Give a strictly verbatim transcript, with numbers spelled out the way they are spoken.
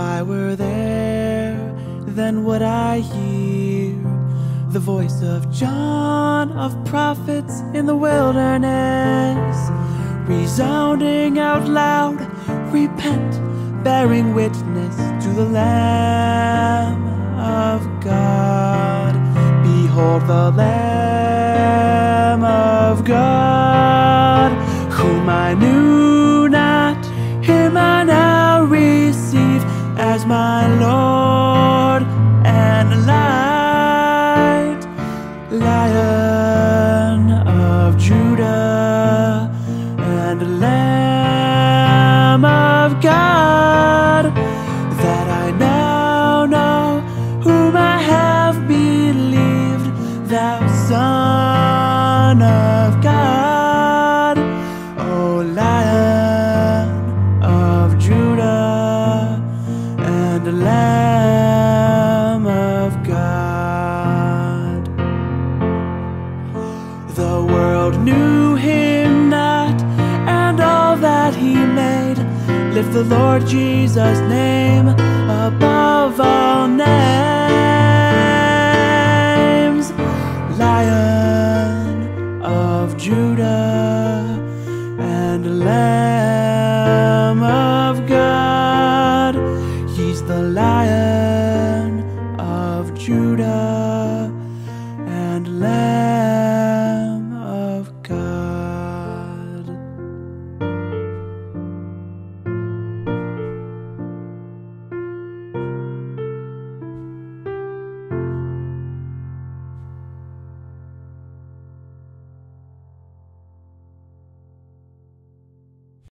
If I were there, then would I hear the voice of John of prophets in the wilderness, resounding out loud, repent, bearing witness to the Lamb of God. Behold the Lamb of God, whom I knew not, him I now receive as my Lord and light. Lion of Judah and Lamb of God, that I now know, whom I have believed, thou Son of God. O Lion of Judah and Lamb of God. The world knew him not, and all that he made. Lift the Lord Jesus' name above all names. Lion of Judah and Lamb of God, he's the Lion of Judah and Lamb